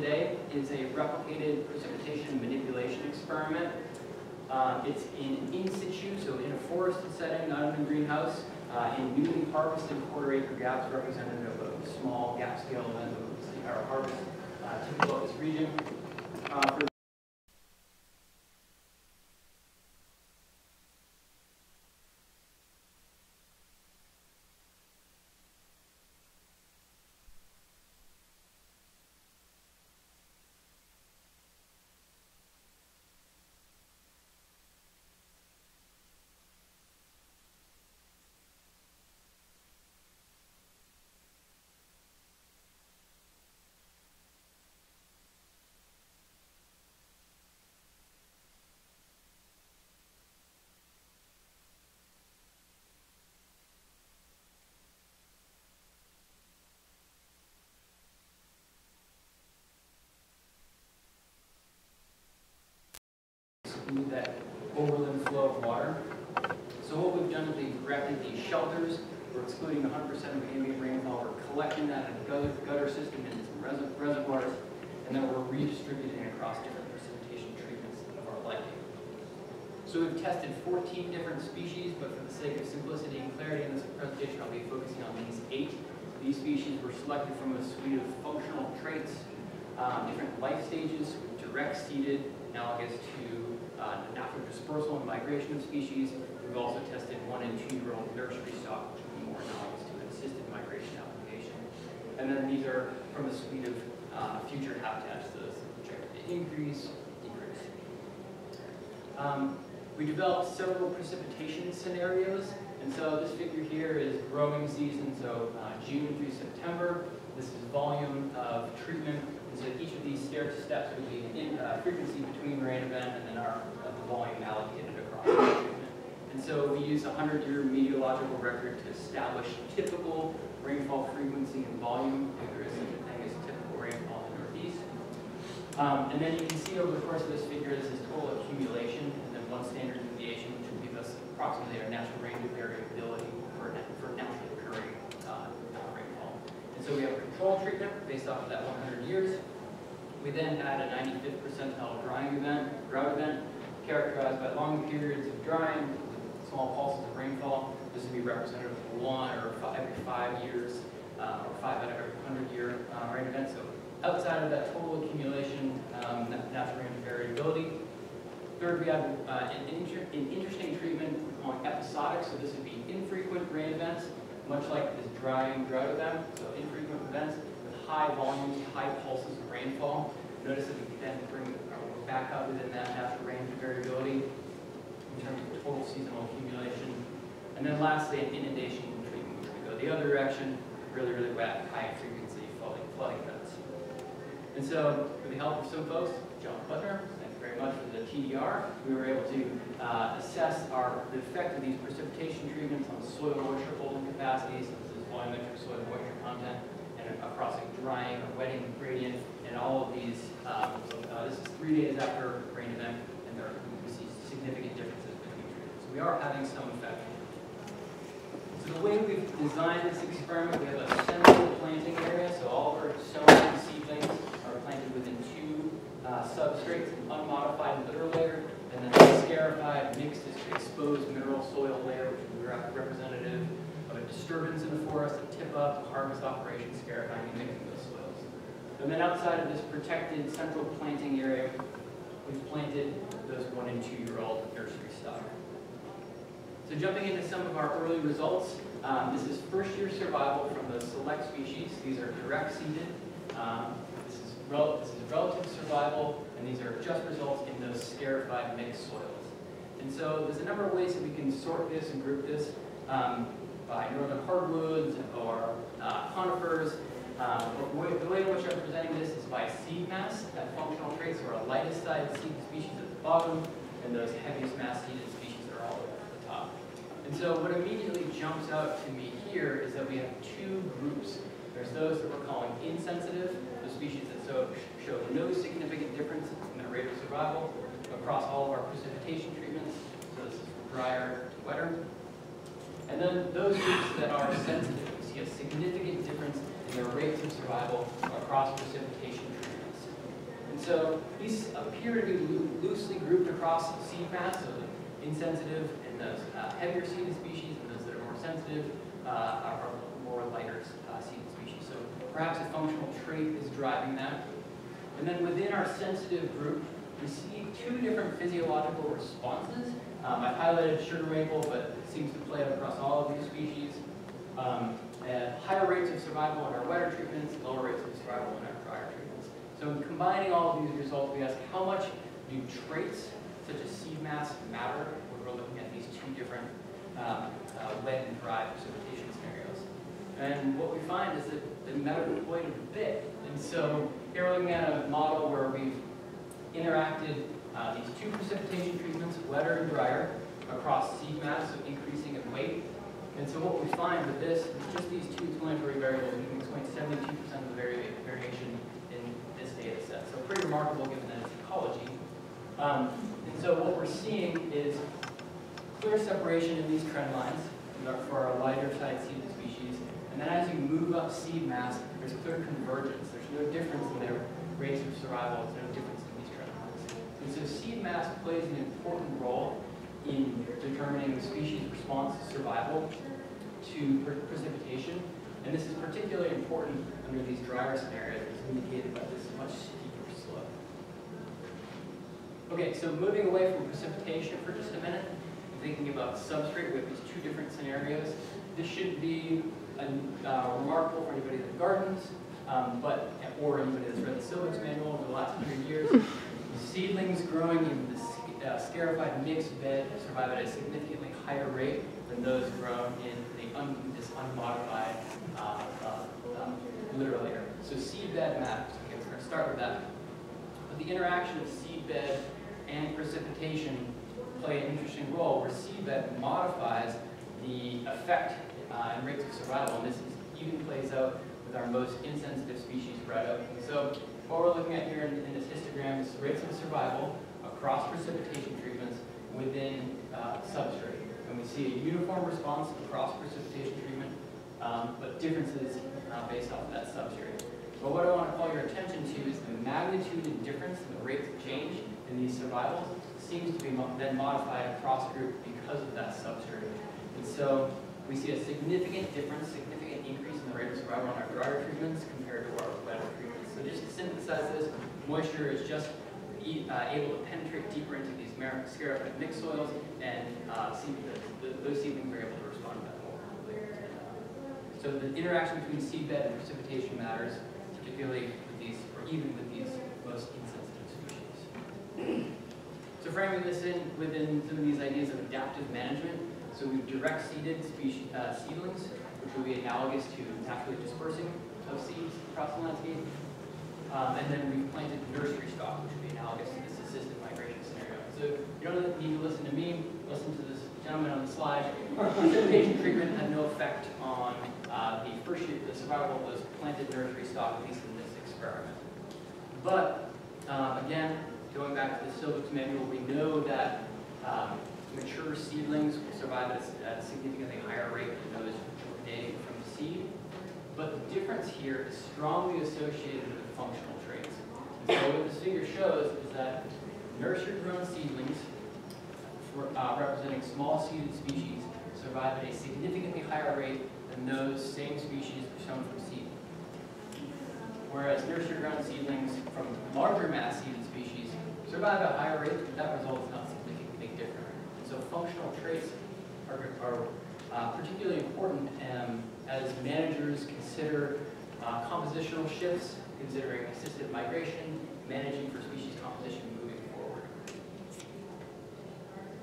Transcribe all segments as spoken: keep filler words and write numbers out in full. today is a replicated precipitation manipulation experiment. Uh, it's in in situ, so in a forested setting, not in a greenhouse, uh, in newly harvested quarter acre gaps representative of small gap scale events of the entire harvest uh, typical of this region. Uh, for that overland flow of water. So what we've done is we've erected these shelters. We're excluding one hundred percent of ambient rainfall. We're collecting that in a gutter, gutter system into some reservoirs, and then we're redistributing it across different precipitation treatments of our liking. So we've tested fourteen different species, but for the sake of simplicity and clarity in this presentation, I'll be focusing on these eight. These species were selected from a suite of functional traits, um, different life stages, direct seeded, analogous to Uh, natural dispersal and migration of species. We've also tested one and two year old nursery stock, which would be more analogous to an assisted migration application. And then these are from a suite of uh, future habitats, those projected to increase, decrease. Um, we developed several precipitation scenarios, and so this figure here is growing season, so uh, June through September. This is volume of treatment. So each of these steps would be in uh, frequency between rain event and then our uh, the volume allocated across the treatment. And so we use a hundred-year meteorological record to establish typical rainfall frequency and volume, if there is such a thing as typical rainfall in the Northeast. Um, and then you can see over the course of this figure, this is total accumulation, and then one standard deviation, which would give us approximately our natural range of variability for, for naturally occurring uh, rainfall. And so we have a control treatment based off of that one hundred years. We then had a ninety-fifth percentile drying event, drought event, characterized by long periods of drying, small pulses of rainfall. This would be representative of one or five, every five years, uh, or five out of every hundred-year uh, rain event. So outside of that total accumulation, um, natural range of variability. Third, we had uh, an, inter an interesting treatment on episodic, so this would be infrequent rain events, much like this drying drought event, so infrequent events. High volumes, high pulses of rainfall. Notice that we can then bring our back up within that natural range of variability in terms of total seasonal accumulation. And then lastly, an inundation treatment, which we go the other direction, really, really wet, high frequency flooding, flooding events. And so, with the help of some folks, John Putnam, thank you very much for the T D R, we were able to uh, assess our, the effect of these precipitation treatments on soil moisture holding capacities, so this is volumetric soil moisture content, across a drying, a wetting gradient, and all of these. Um, uh, this is three days after rain event, and there are we see significant differences between treatments. So we are having some effect. So the way we've designed this experiment, we have a central planting area, so all of our sown seedlings are planted within two uh, substrates, an unmodified litter layer, and then a scarified, mixed, exposed mineral soil layer, which would be representative of a disturbance in the forest, a tip-up, a harvest operation, scarifying, and mixing those soils. And then outside of this protected central planting area, we've planted those one and two-year-old nursery stock. So jumping into some of our early results, um, this is first-year survival from the select species. These are direct-seeded. Um, this, is rel this is relative survival, and these are just results in those scarified mixed soils. And so there's a number of ways that we can sort this and group this. Um, by northern hardwoods or uh, conifers. Um, but the way in which I'm presenting this is by seed mass. That functional traits are a lightest side seed species at the bottom, and those heaviest mass seeded species are all the way at the top. And so what immediately jumps out to me here is that we have two groups. There's those that we're calling insensitive, the species that so show no significant difference in their rate of survival across all of our precipitation treatments. So this is from drier to wetter. And then those groups that are sensitive, you see a significant difference in their rates of survival across precipitation treatments. so these appear to be loosely grouped across seed mass, so the insensitive and those uh, heavier seeded species, and those that are more sensitive uh, are more lighter uh, seeded species. So perhaps a functional trait is driving that. And then within our sensitive group, we see two different physiological responses. Um, I've highlighted sugar maple, but it seems to play out across all of these species. Um, uh, higher rates of survival in our wetter treatments, lower rates of survival in our drier treatments. So in combining all of these results, we ask how much do traits such as seed mass matter when we're looking at these two different um, uh, wet and dry precipitation scenarios. And what we find is that they matter quite a bit. And so here we're looking at a model where we've interacted uh, these two precipitation treatments, wetter and drier, across seed mass, so increasing in weight. And so what we find with this is just these two explanatory variables, we can explain seventy-two percent of the vari variation in this data set. So pretty remarkable given that it's ecology. Um, and so what we're seeing is clear separation in these trend lines for our lighter side seeded species. And then as you move up seed mass, there's clear convergence. There's no difference in their rates of survival. There's no difference in these trend lines. And so seed mass plays an important role in determining the species' response to survival to pre precipitation. And this is particularly important under these drier scenarios, as indicated by this much steeper slope. Okay, so moving away from precipitation for just a minute, and thinking about substrate with these two different scenarios. This should be a, uh, remarkable for anybody that gardens, um, but or anybody that's read the Silvics manual over the last hundred years. Seedlings growing in this Uh, scarified mixed bed survive at a significantly higher rate than those grown in the un this unmodified uh, uh, um, litter layer. So seed bed matters. Okay, we're going to start with that. But the interaction of seed bed and precipitation play an interesting role, where seed bed modifies the effect uh, and rates of survival, and this is, even plays out with our most insensitive species right up. So what we're looking at here in, in this histogram is rates of survival across precipitation treatments within uh, substrate. And we see a uniform response across precipitation treatment, um, but differences uh, based off of that substrate. But what I want to call your attention to is the magnitude and difference in the rates of change in these survivals seems to be mo then modified across group because of that substrate. And so we see a significant difference, significant increase in the rate of survival on our drier treatments compared to our wetter treatments. So just to synthesize this, moisture is just Uh, able to penetrate deeper into these scarified mixed soils, and uh, see the, the, those seedlings are able to respond to that more completely. Uh, so the interaction between seedbed and precipitation matters, particularly with these, or even with these most insensitive species. So framing this in within some of these ideas of adaptive management, so we've direct seeded species, uh, seedlings, which will be analogous to naturally dispersing of seeds across the landscape. Um, and then we've planted nursery stock, which would be analogous to this assisted migration scenario. So you don't need to listen to me, listen to this gentleman on the slide. Precipitation treatment had no effect on uh, the first year, the survival of those planted nursery stock, at least in this experiment. But um, again, going back to the Silvics manual, we know that um, mature seedlings will survive at a, at a significantly higher rate than those originating from the seed. But the difference here is strongly associated with functional traits. And so what this figure shows is that nursery-grown seedlings, for, uh, representing small seeded species, survive at a significantly higher rate than those same species shown from seed. Whereas nursery-grown seedlings from larger mass seeded species survive at a higher rate, but that result is not significantly different. And so functional traits are, are uh, particularly important um, as managers consider uh, compositional shifts, considering assisted migration, managing for species composition moving forward.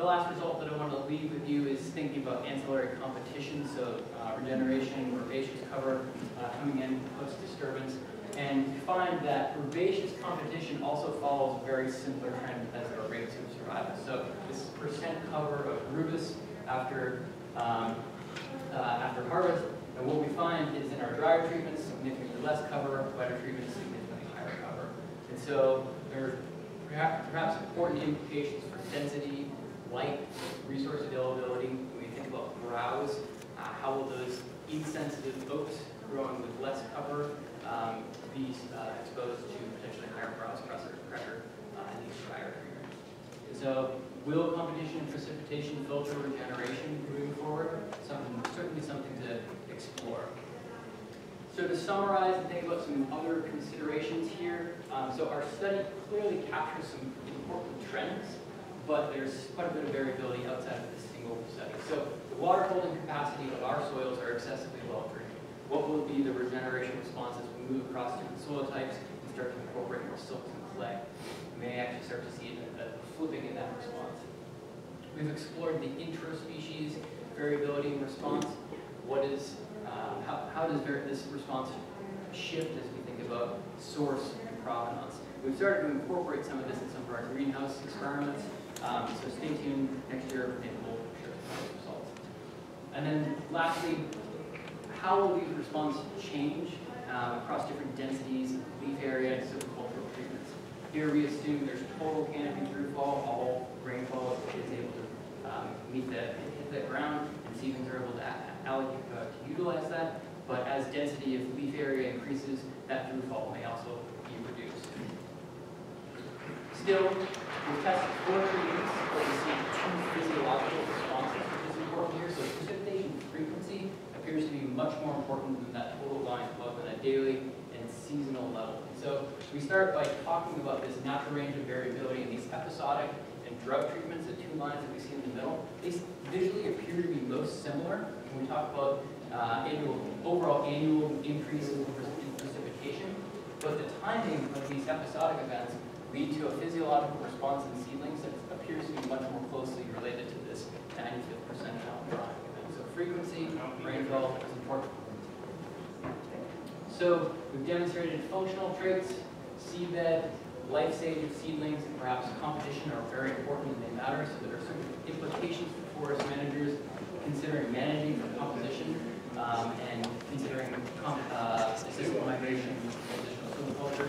The last result that I want to leave with you is thinking about ancillary competition, so uh, regeneration, herbaceous cover uh, coming in post-disturbance. And you find that herbaceous competition also follows a very similar trend as our rates of survival. So this percent cover of rubus after, um, uh, after harvest. And what we find is in our drier treatments, significantly less cover, wetter treatments, significantly higher cover. And so there are perhaps important implications for density, light, resource availability. When we think about browse, uh, how will those insensitive oaks growing with less cover um, be uh, exposed to potentially higher pressure uh, in these drier areas. And so, will competition, precipitation, filter regeneration moving forward? Something, certainly something to explore. So to summarize and think about some other considerations here, um, so our study clearly captures some important trends, but there's quite a bit of variability outside of this single study. So the water holding capacity of our soils are excessively well drained. What will be the regeneration response as we move across different soil types and start to incorporate more silts and clay? We may actually start to see a, a flipping in that response. We've explored the intraspecies variability in response. What is Um, how, how does this response shift as we think about source and provenance? We've started to incorporate some of this in some of our greenhouse experiments, um, so stay tuned next year and we'll share some results. And then lastly, how will these responses change um, across different densities, leaf area, and silvicultural treatments? Here we assume there's total canopy through fall, all rainfall is able to um, meet that, hit that ground, and seedlings are able to act. Allocate, uh, to utilize that, but as density of leaf area increases, that throughfall may also be reduced. Still, we've tested four treatments where we see two physiological responses, which is important here. So precipitation frequency appears to be much more important than that total line above and that daily and seasonal level. So we start by talking about this natural range of variability in these episodic and drug treatments, the two lines that we see in the middle. They visually appear to be most similar. When we talk about uh, annual, overall annual increases in precipitation, but the timing of these episodic events lead to a physiological response in seedlings that appears to be much more closely related to this ninety-fifth percentile drying event. So frequency, rainfall is important. So we've demonstrated functional traits, seabed, life stage of seedlings, and perhaps competition are very important and they matter. So there are certain implications for forest managers considering managing the composition um, and considering uh, system migration and culture.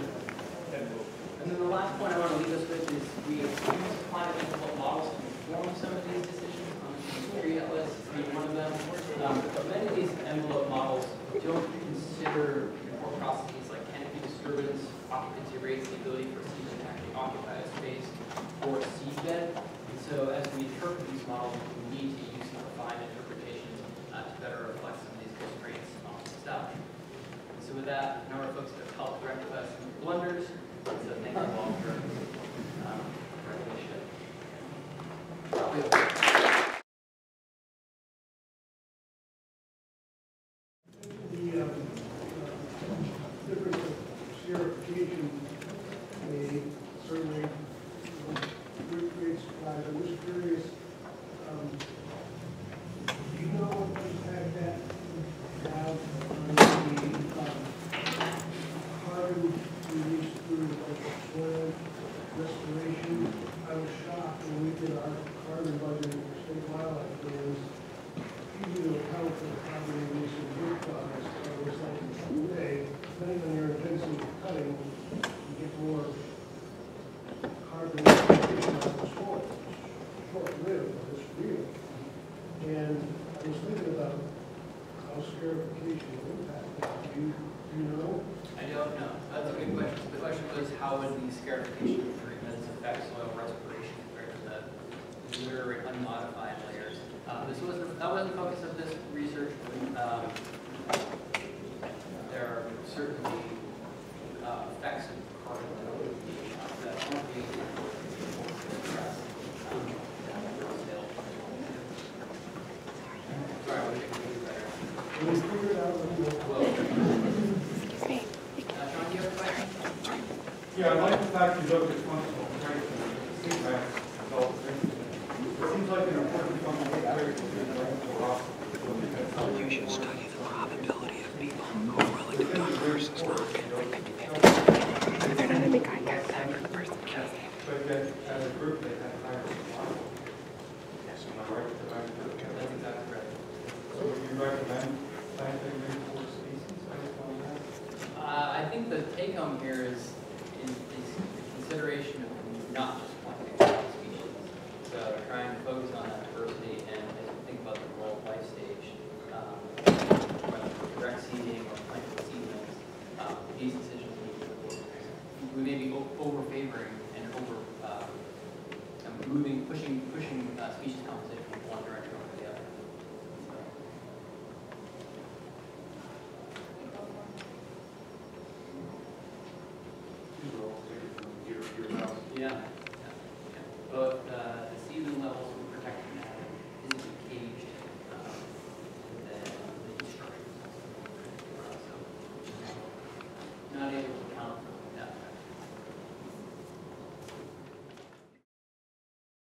And then the last point I want to leave us with is we have used climate difficult models to inform some of these decisions. Um, Tree Atlas being one of them. Um, but many of these envelope models don't consider core processes like canopy disturbance, occupancy rates, the ability for seedling to actually occupy a space or a seedbed. And so as we interpret these models, we need to use interpretations uh, to better reflect some of these constraints on the stuff. And so with that, a number of folks have helped rectify some blunders. So thank you all for um, recognition. The um, uh, difference of serification may certainly create supplies. I'm just curious. Um, Do you know what impact that would have on the um, carbon released through like soil restoration? I was shocked when we did our carbon budget for state wildlife. It was easy to account for the carbon release of wood products. So it was like, hey, depending on your intensity of cutting, you get more carbon out of the soil. Short-lived, but it's real. And I was thinking about how scarification would impact. Do you, do you know? I don't know. That's a good question. The question was how would these scarification treatments affect soil respiration compared to the linear unmodified layers? Uh, this was the, that was the focus of this research. Um, there are certainly uh, effects of carbon that won't be important to address. Well, yeah, I'd like to fact you look at functional traits and feedback results. It seems like an important functional trait to be learning. You should study the probability of people who are willing to vote versus not. They're not in the contact time for the person killing. But yet, as a group, they have higher responsibility. Yes, am I right? That's exactly right. So would you recommend planting new species? Uh, I think the take home here is, is, is the consideration of not just planting new species. So trying to focus on that diversity and as we think about the whole life stage, um, whether direct seeding or planting seedlings, um, pushing pushing uh, species composition in one direction.